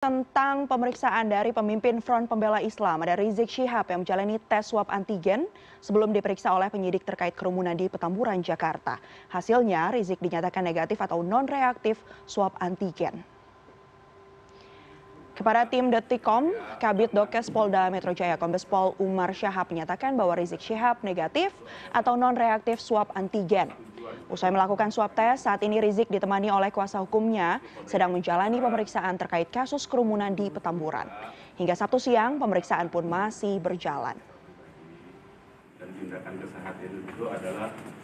Tentang pemeriksaan dari pemimpin Front Pembela Islam, ada Rizieq Shihab yang menjalani tes swab antigen sebelum diperiksa oleh penyidik terkait kerumunan di Petamburan, Jakarta. Hasilnya, Rizieq dinyatakan negatif atau non-reaktif swab antigen. Kepada tim Detikcom, Kabit DOKES Polda Metro Jaya, Kombes Pol Umar Syahab menyatakan bahwa Rizieq Shihab negatif atau non-reaktif swab antigen. Usai melakukan swab test, saat ini Rizieq ditemani oleh kuasa hukumnya sedang menjalani pemeriksaan terkait kasus kerumunan di Petamburan. Hingga Sabtu siang, pemeriksaan pun masih berjalan. Dan tindakan kesehatan itu adalah